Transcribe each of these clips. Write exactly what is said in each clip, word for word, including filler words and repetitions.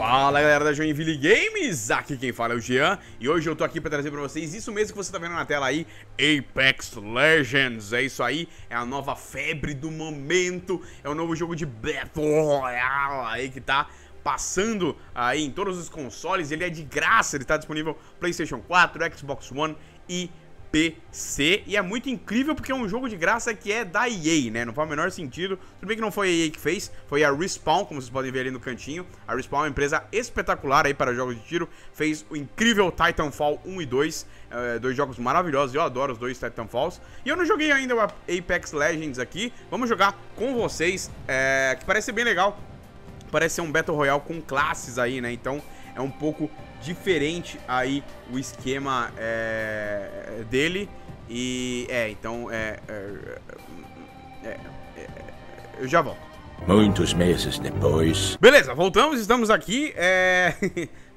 Fala galera da Joinville Games, aqui quem fala é o Gian e hoje eu tô aqui pra trazer pra vocês isso mesmo que você tá vendo na tela aí, Apex Legends. É isso aí, é a nova febre do momento, é o novo jogo de Battle Royale aí que tá passando aí em todos os consoles. Ele é de graça, ele tá disponível PlayStation quatro, Xbox One e P C, e é muito incrível porque é um jogo de graça que é da E A, né? Não faz o menor sentido. Tudo bem que não foi a E A que fez, foi a Respawn, como vocês podem ver ali no cantinho. A Respawn é uma empresa espetacular aí para jogos de tiro, fez o incrível Titanfall um e dois, uh, dois jogos maravilhosos, eu adoro os dois Titanfalls. E eu não joguei ainda o Apex Legends aqui, vamos jogar com vocês, é, que parece ser bem legal, parece ser um Battle Royale com classes aí, né? Então é um pouco diferente aí o esquema é, dele. E é, então é, é, é, é, eu já volto. Muitos meses depois. Beleza, voltamos, estamos aqui. É,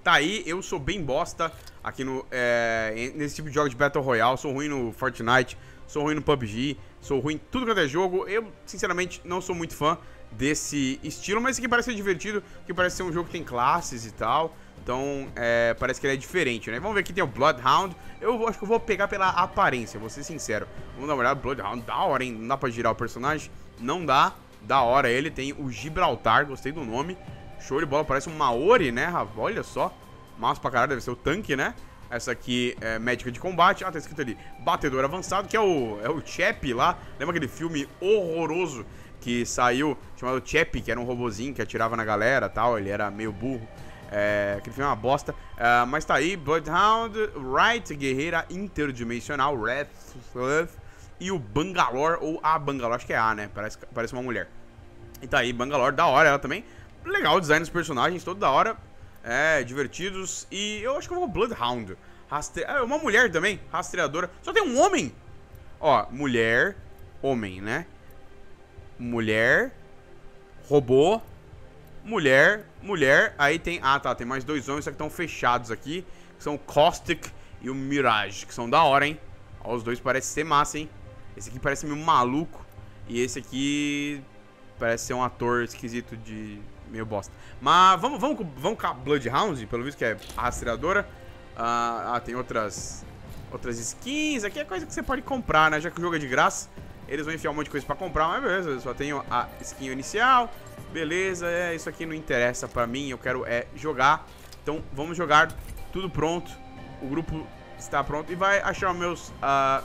tá aí, eu sou bem bosta aqui no, é, nesse tipo de jogo de Battle Royale. Sou ruim no Fortnite, sou ruim no P U B G, sou ruim em tudo quanto é jogo. Eu, sinceramente, não sou muito fã desse estilo, mas que parece ser divertido, que parece ser um jogo que tem classes e tal. Então, é, parece que ele é diferente, né? Vamos ver aqui, tem o Bloodhound. Eu acho que eu vou pegar pela aparência, vou ser sincero. Vamos dar uma olhada, Bloodhound, da hora, hein? Não dá pra girar o personagem? Não dá, da hora ele. Tem o Gibraltar, gostei do nome. Show de bola, parece um Maori, né? Olha só, massa pra caralho, deve ser o tanque, né? Essa aqui é médica de combate. Ah, tá escrito ali, batedor avançado, que é o, é o Chap lá. Lembra aquele filme horroroso que saiu, chamado Chap, que era um robozinho que atirava na galera e tal, ele era meio burro. É, aquele filme é uma bosta, uh, mas tá aí, Bloodhound, Wraith, guerreira interdimensional, Wraith, e o Bangalore, ou a Bangalore, acho que é a, né, parece, parece uma mulher. E tá aí, Bangalore, da hora ela também, legal o design dos personagens, todo da hora, é, divertidos, e eu acho que eu vou Bloodhound, Rastre... ah, uma mulher também, rastreadora, só tem um homem, ó, mulher, homem, né, mulher, robô, mulher, mulher, aí tem, ah tá, tem mais dois homens, só que estão fechados aqui, que são o Caustic e o Mirage, que são da hora, hein? Ó, os dois parecem ser massa, hein? Esse aqui parece meio maluco, e esse aqui parece ser um ator esquisito de... meio bosta. Mas vamos, vamos, vamos com a Bloodhound, pelo visto que é rastreadora. Ah, ah, tem outras outras skins, aqui é coisa que você pode comprar, né? Já que o jogo é de graça, eles vão enfiar um monte de coisa pra comprar, mas beleza, eu só tenho a skin inicial. Beleza, é, isso aqui não interessa pra mim, eu quero é jogar. Então vamos jogar, tudo pronto. O grupo está pronto e vai achar meus uh,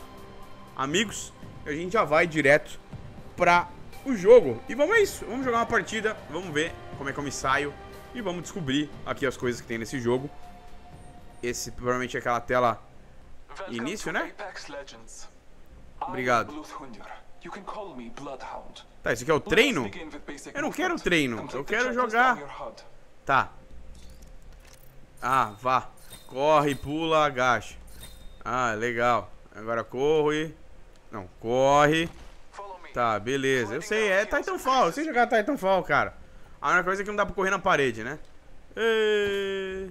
amigos. E a gente já vai direto pra o jogo. E vamos, é isso, vamos jogar uma partida, vamos ver como é que eu me saio. E vamos descobrir aqui as coisas que tem nesse jogo. Esse provavelmente é aquela tela início, né? Obrigado. Tá, isso aqui é o treino? Eu não quero treino, eu quero jogar. Tá. Ah, vá. Corre, pula, agacha. Ah, legal. Agora corre. Não, corre. Tá, beleza. Eu sei, é Titanfall. Eu sei jogar Titanfall, cara. A única coisa é que não dá pra correr na parede, né? E...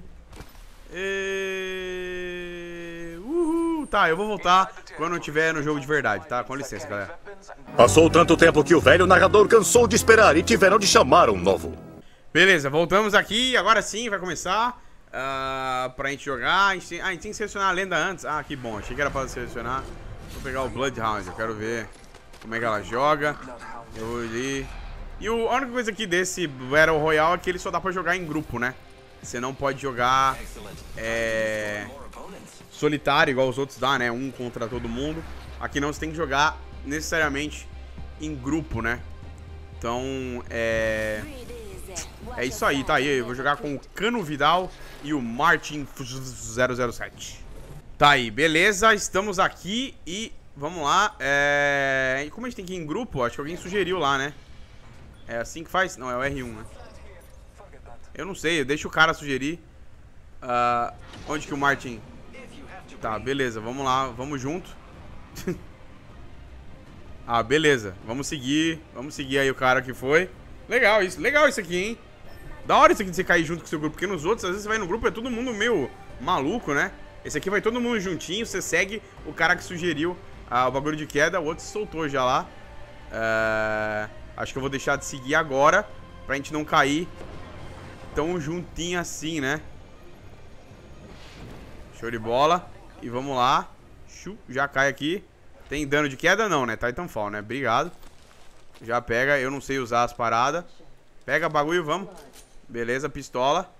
E... Uhul. Tá, eu vou voltar quando eu tiver no jogo de verdade, tá? Com licença, galera. Passou tanto tempo que o velho narrador cansou de esperar e tiveram de chamar um novo. Beleza, voltamos aqui, agora sim vai começar uh, pra gente jogar. A gente tem, ah, a gente tem que selecionar a lenda antes. Ah, que bom, achei que era pra selecionar. Vou pegar o Bloodhound, eu quero ver como é que ela joga. Eu vou ali. E o, a única coisa aqui desse Battle Royale é que ele só dá pra jogar em grupo, né? Você não pode jogar é, solitário igual os outros dá, né? Um contra todo mundo. Aqui não, você tem que jogar necessariamente em grupo, né? Então, é... é isso aí, tá aí. Eu vou jogar com o Cano Vidal e o Martin zero zero sete. Tá aí, beleza. Estamos aqui e vamos lá. É... E como a gente tem que ir em grupo, acho que alguém sugeriu lá, né? É assim que faz? Não, é o R um, né? Eu não sei, deixa o cara sugerir. Uh, onde que o Martin... Tá, beleza, vamos lá, vamos junto. Ah, beleza, vamos seguir, vamos seguir aí o cara que foi. Legal isso, legal isso aqui, hein? Da hora isso aqui de você cair junto com o seu grupo, porque nos outros, às vezes você vai no grupo, é todo mundo meio maluco, né? Esse aqui vai todo mundo juntinho, você segue o cara que sugeriu ah, o bagulho de queda, o outro se soltou já lá. Uh, acho que eu vou deixar de seguir agora, pra gente não cair. tão juntinho assim, né? Show de bola. E vamos lá. Já cai aqui. Tem dano de queda não, né? Titanfall, né? Obrigado. Já pega. Eu não sei usar as paradas. Pega bagulho, vamos. Beleza, pistola.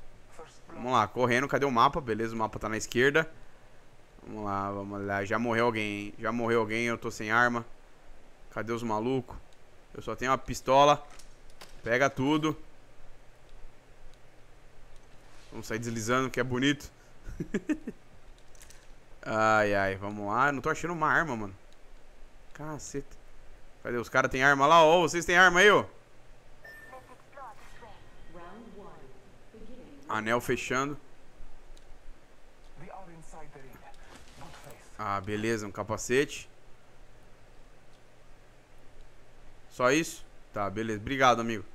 Vamos lá, correndo. Cadê o mapa? Beleza, o mapa tá na esquerda. Vamos lá, vamos lá. Já morreu alguém, hein? Já morreu alguém, eu tô sem arma. Cadê os malucos? Eu só tenho uma pistola. Pega tudo. Vamos sair deslizando, que é bonito. Ai, ai, vamos lá. Não tô achando uma arma, mano. Caceta. Cadê? Os caras têm arma lá, ó. Vocês têm arma aí, ó. Anel fechando. Ah, beleza, um capacete. Só isso? Tá, beleza. Obrigado, amigo.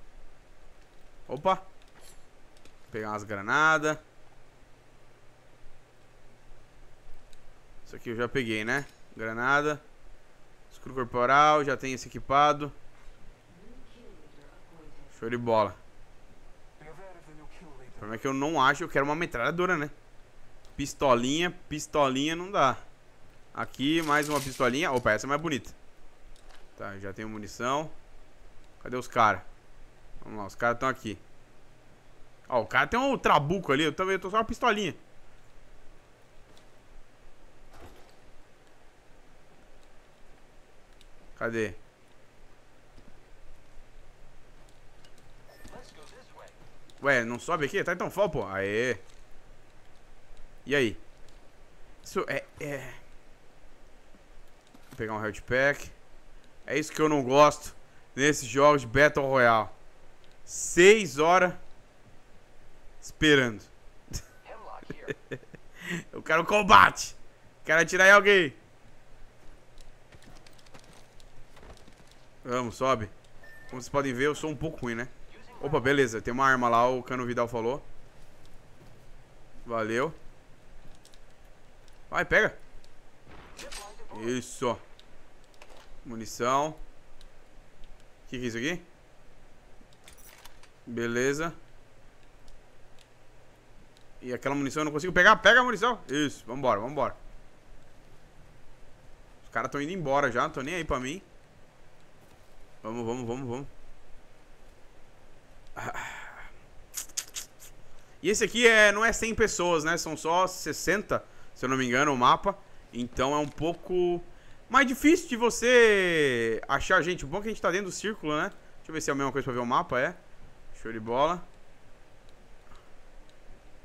Opa. Vou pegar umas granadas. Isso aqui eu já peguei, né? Granada. Escudo corporal. Já tem esse equipado. Show de bola. O problema é que eu não acho. Eu quero uma metralhadora, né? Pistolinha. Pistolinha não dá. Aqui, mais uma pistolinha. Opa, essa é mais bonita. Tá, já tenho munição. Cadê os caras? Vamos lá, os caras estão aqui. Ó, o cara tem um trabuco ali. Eu também tô só uma pistolinha. Cadê? Ué, não sobe aqui? Tá Titanfall, pô. Aê. E aí? Isso é... é... Vou pegar um health pack. É isso que eu não gosto nesses jogos de Battle Royale. Seis horas esperando. Eu quero combate. Quero atirar em alguém. Vamos, sobe. Como vocês podem ver, eu sou um pouco ruim, né? Opa, beleza. Tem uma arma lá, o Cano Vidal falou. Valeu. Vai, pega. Isso. Munição. O que, que é isso aqui? Beleza. E aquela munição eu não consigo pegar. Pega a munição. Isso, vambora, vambora. Os caras estão indo embora já, não estão nem aí pra mim. Vamos, vamos, vamos, vamos. Ah. E esse aqui é, não é cem pessoas, né? São só sessenta, se eu não me engano, o mapa. Então é um pouco mais difícil de você achar gente. O bom é que a gente tá dentro do círculo, né? Deixa eu ver se é a mesma coisa pra ver o mapa, é. Show de bola.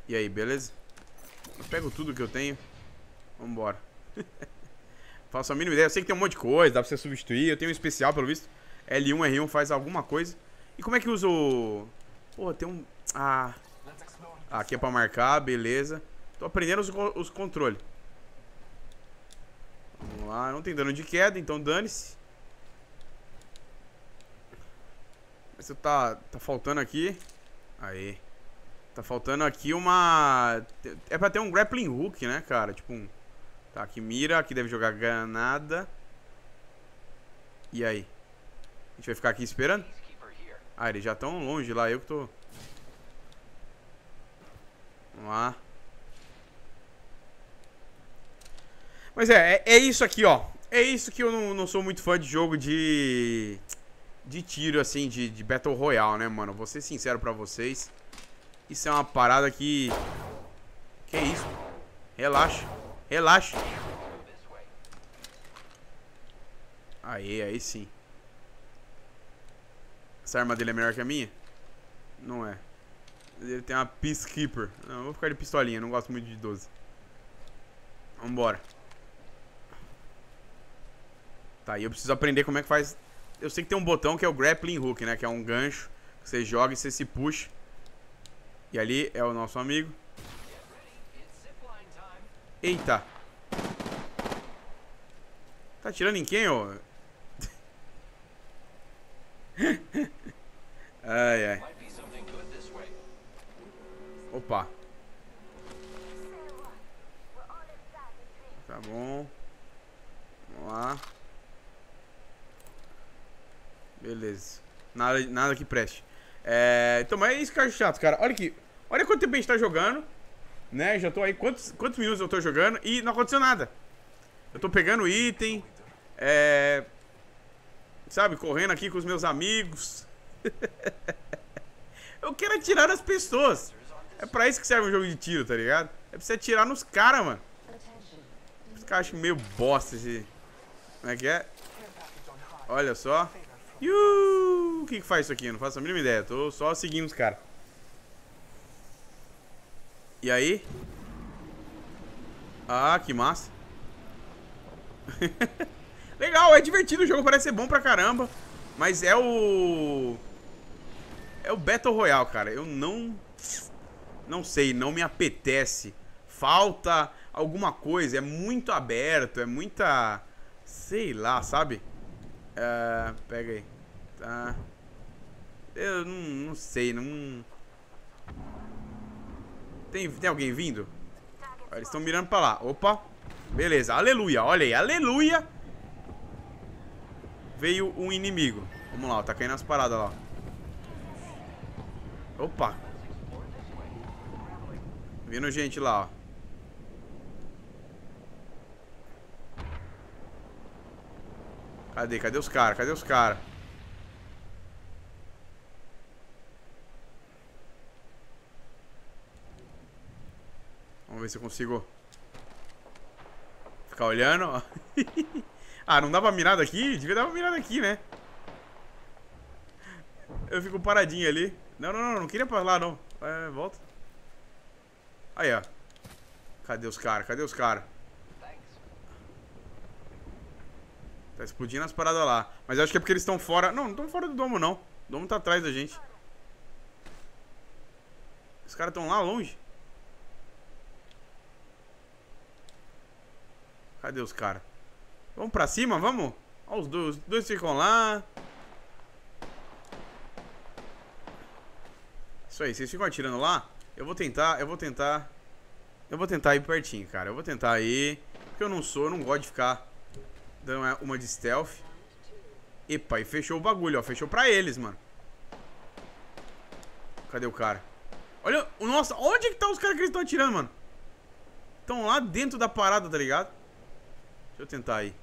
E aí, beleza? Eu pego tudo que eu tenho. Vambora. Faço a mínima ideia. Eu sei que tem um monte de coisa, dá pra você substituir. Eu tenho um especial, pelo visto. L um, R um faz alguma coisa. E como é que usa o... Pô, tem um... Ah... Aqui é pra marcar, beleza. Tô aprendendo os, os controles. Vamos lá, não tem dano de queda, então dane-se. Mas tá, tá faltando aqui. Aí. Tá faltando aqui uma... É pra ter um grappling hook, né, cara? Tipo um... Tá, aqui mira, aqui deve jogar granada. E aí? A gente vai ficar aqui esperando? Ah, eles já estão longe lá, eu que tô... Vamos lá. Mas é, é, é isso aqui, ó. É isso que eu não, não sou muito fã de jogo de... De tiro, assim, de, de Battle Royale, né, mano? Vou ser sincero pra vocês. Isso é uma parada que... Que isso? Relaxa, relaxa. Aí, aí sim. Essa arma dele é melhor que a minha? Não é. Ele tem uma Peacekeeper. Não, eu vou ficar de pistolinha. Não gosto muito de doze. Vambora. Tá, e eu preciso aprender como é que faz... Eu sei que tem um botão que é o grappling hook, né? Que é um gancho que você joga e você se puxa. E ali é o nosso amigo. Eita. Tá atirando em quem, ô? Ai, ai. Opa. Tá bom. Vamos lá. Beleza. Nada, nada que preste. É... Então, mas é isso que eu acho chato, cara. Olha aqui. Olha quanto tempo a gente tá jogando, né? Já tô aí, quantos, quantos minutos eu tô jogando e não aconteceu nada. Eu tô pegando item, é... sabe, correndo aqui com os meus amigos. Eu quero atirar nas pessoas. É pra isso que serve um jogo de tiro, tá ligado? É pra você atirar nos caras, mano. Os caras acham meio bosta esse... Como é que é? Olha só. Iuuu! O que que faz isso aqui? Eu não faço a mínima ideia. Tô só seguindo os caras. E aí? Ah, que massa. Legal, é divertido. O jogo parece ser bom pra caramba. Mas é o... É o Battle Royale, cara. Eu não... Não sei, não me apetece. Falta alguma coisa. É muito aberto, é muita... Sei lá, sabe? Uh, pega aí. Tá. Eu não, não sei, não... Tem, tem alguém vindo? Eles estão mirando pra lá. Opa. Beleza, aleluia, olha aí, aleluia. Veio um inimigo. Vamos lá, ó, tá caindo as paradas lá. Opa. Vindo gente lá, ó. Cadê? Cadê os caras? Cadê os caras? Vamos ver se eu consigo ficar olhando, ó. Ah, não dava mirada aqui? Devia dar uma mirada aqui, né? Eu fico paradinho ali. Não, não, não, não queria pra lá, não. É, volta. Aí, ó. Cadê os caras? Cadê os caras? Tá explodindo as paradas lá. Mas eu acho que é porque eles estão fora. Não, não estão fora do domo, não. O domo tá atrás da gente. Os caras estão lá longe. Cadê os caras? Vamos pra cima, vamos? Ó, os dois, os dois ficam lá. Isso aí, vocês ficam atirando lá. Eu vou tentar, eu vou tentar. Eu vou tentar ir pertinho, cara. Eu vou tentar ir. Porque eu não sou, eu não gosto de ficar... Dando uma de stealth. Epa, e fechou o bagulho, ó. Fechou pra eles, mano. Cadê o cara? Olha, nossa, onde que tá os caras que eles estão atirando, mano? Estão lá dentro da parada, tá ligado? Deixa eu tentar aí.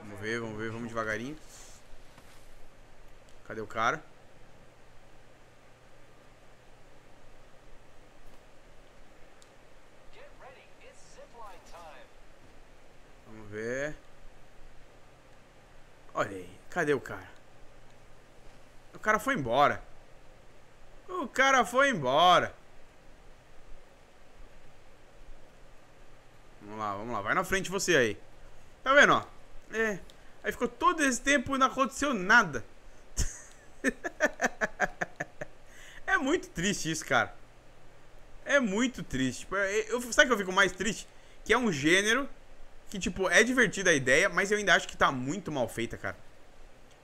Vamos ver, vamos ver, vamos devagarinho. Cadê o cara? Ver. Olha aí, cadê o cara? O cara foi embora. O cara foi embora. Vamos lá, vamos lá, vai na frente você aí. Tá vendo, ó? É. Aí ficou todo esse tempo e não aconteceu nada. É muito triste isso, cara. É muito triste. Eu, sabe que eu fico mais triste? Que é um gênero que, tipo, é divertida a ideia, mas eu ainda acho que tá muito mal feita, cara.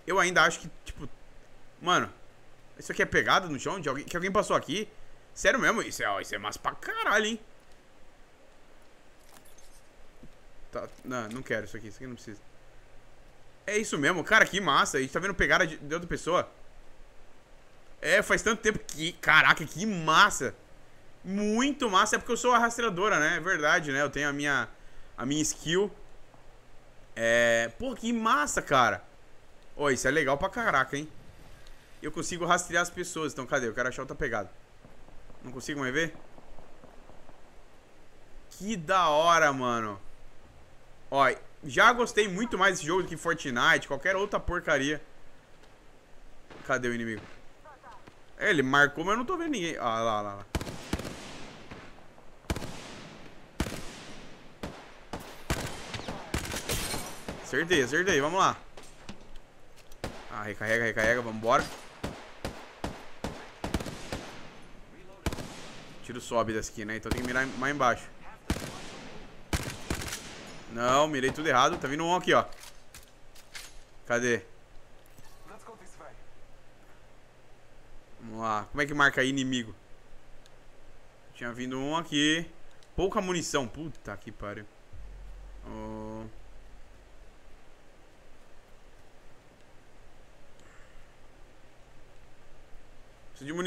Eu ainda acho que, tipo... Mano, isso aqui é pegada no chão de alguém... Que alguém passou aqui? Sério mesmo? Isso é, isso é massa pra caralho, hein? Tá, não, não quero isso aqui. Isso aqui não precisa. É isso mesmo. Cara, que massa. A gente tá vendo pegada de, de outra pessoa. É, faz tanto tempo que... Caraca, que massa. Muito massa. É porque eu sou a rastreadora, né? É verdade, né? Eu tenho a minha... A minha skill. É... Pô, que massa, cara. Ó, isso é legal pra caraca, hein. Eu consigo rastrear as pessoas. Então, cadê? Eu quero achar outra pegada. Não consigo mais ver? Que da hora, mano. Ó, já gostei muito mais desse jogo do que Fortnite. Qualquer outra porcaria. Cadê o inimigo? É, ele marcou, mas eu não tô vendo ninguém. Ó, ah, lá, lá, lá. Acertei, acertei, vamos lá. Ah, recarrega, recarrega, vambora. Tiro sobe dessa aqui, né? Então tem que mirar mais embaixo. Não, mirei tudo errado. Tá vindo um aqui, ó. Cadê? Vamos lá. Como é que marca aí inimigo? Tinha vindo um aqui. Pouca munição. Puta que pariu. Oh...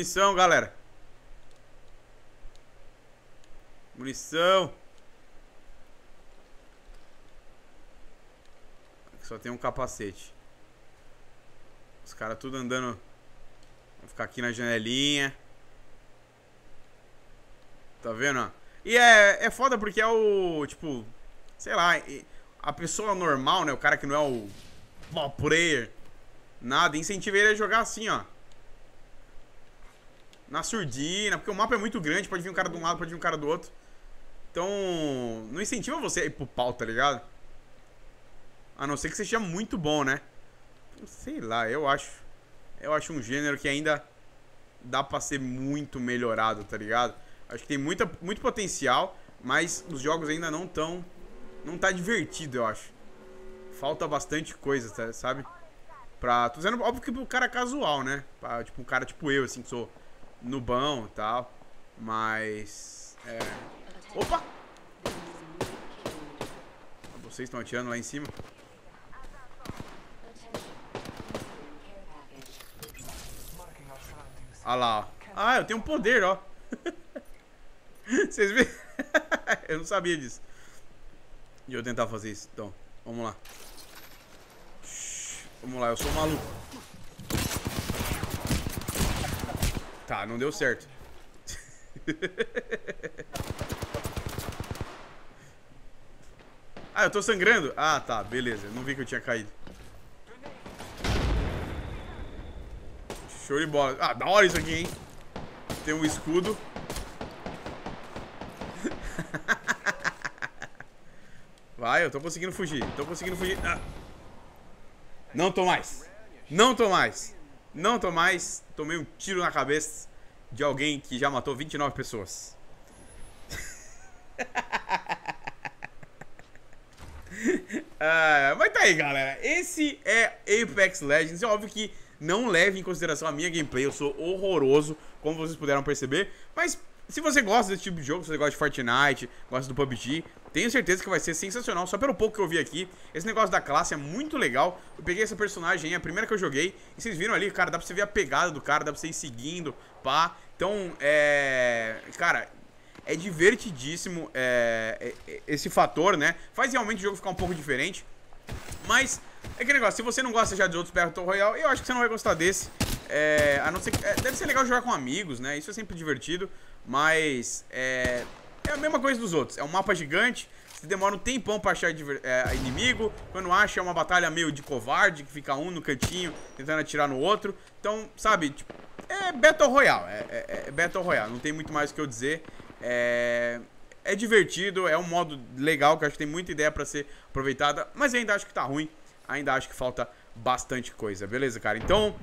munição, galera. Munição. Aqui só tem um capacete. Os caras tudo andando. Vou ficar aqui na janelinha. Tá vendo? E é, é foda porque é o... Tipo... Sei lá... A pessoa normal, né? O cara que não é o... Pro player. Nada. Incentiva ele a jogar assim, ó. Na surdina. Porque o mapa é muito grande. Pode vir um cara de um lado, pode vir um cara do outro. Então... Não incentiva você a ir pro pau, tá ligado? A não ser que você seja muito bom, né? Sei lá. Eu acho... Eu acho um gênero que ainda... Dá pra ser muito melhorado, tá ligado? Acho que tem muita, muito potencial, mas os jogos ainda não estão... Não tá divertido, eu acho. Falta bastante coisa, sabe? Pra... Tô dizendo, óbvio que pro cara casual, né? Pra, tipo, um cara tipo eu, assim, que sou nubão e tal. Mas... É... Opa! Vocês estão atirando lá em cima. Ah lá, ó. Ah, eu tenho um poder, ó. Vocês viram? Eu não sabia disso. E eu tentar fazer isso. Então, vamos lá. Vamos lá, eu sou maluco. Tá, não deu certo. Ah, eu tô sangrando? Ah, tá, beleza. Não vi que eu tinha caído. Show de bola. Ah, da hora isso aqui, hein? Tem um escudo. Vai, eu tô conseguindo fugir. Tô conseguindo fugir. Ah. Não tô mais. Não tô mais. Não tô mais. Tomei um tiro na cabeça de alguém que já matou vinte e nove pessoas. Ah, mas tá aí, galera. Esse é Apex Legends. É óbvio que não leve em consideração a minha gameplay. Eu sou horroroso, como vocês puderam perceber. Mas... Se você gosta desse tipo de jogo, se você gosta de Fortnite, gosta do P U B G, tenho certeza que vai ser sensacional, só pelo pouco que eu vi aqui. Esse negócio da classe é muito legal. Eu peguei essa personagem aí, a primeira que eu joguei, e vocês viram ali, cara, dá pra você ver a pegada do cara, dá pra você ir seguindo, pá. Então, é... Cara, é divertidíssimo é... esse fator, né? Faz realmente o jogo ficar um pouco diferente. Mas, é que negócio, se você não gosta já de outros Battle Royale, eu acho que você não vai gostar desse. É... A não ser... é... Deve ser legal jogar com amigos, né? Isso é sempre divertido. Mas é, é a mesma coisa dos outros. É um mapa gigante. Você demora um tempão pra achar é, inimigo. Quando acha é uma batalha meio de covarde, que fica um no cantinho tentando atirar no outro. Então, sabe, tipo, é Battle Royale. É, é, é Battle Royale, não tem muito mais o que eu dizer. É, é divertido. É um modo legal que eu acho que tem muita ideia pra ser aproveitada. Mas eu ainda acho que tá ruim. Ainda acho que falta bastante coisa. Beleza, cara? Então...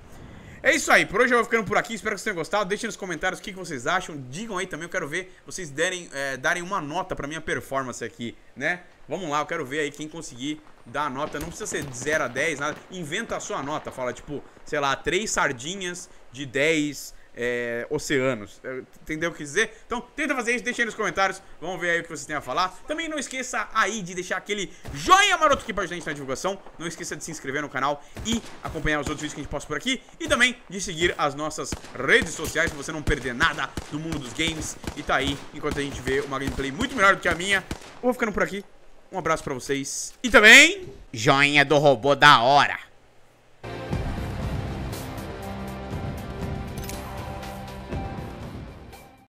É isso aí, por hoje eu vou ficando por aqui, espero que vocês tenham gostado. Deixem nos comentários o que, que vocês acham, digam aí também, eu quero ver vocês derem, é, darem uma nota pra minha performance aqui, né? Vamos lá, eu quero ver aí quem conseguir dar a nota, não precisa ser de zero a dez, nada. Inventa a sua nota, fala tipo, sei lá, três sardinhas de dez é, oceanos, entendeu o que dizer? Então tenta fazer isso, deixa aí nos comentários, vamos ver aí o que vocês têm a falar. Também não esqueça aí de deixar aquele joinha maroto aqui pra gente na divulgação. Não esqueça de se inscrever no canal e acompanhar os outros vídeos que a gente posta por aqui. E também de seguir as nossas redes sociais pra você não perder nada do mundo dos games. E tá aí, enquanto a gente vê uma gameplay muito melhor do que a minha, eu vou ficando por aqui, um abraço pra vocês. E também, joinha do robô da hora.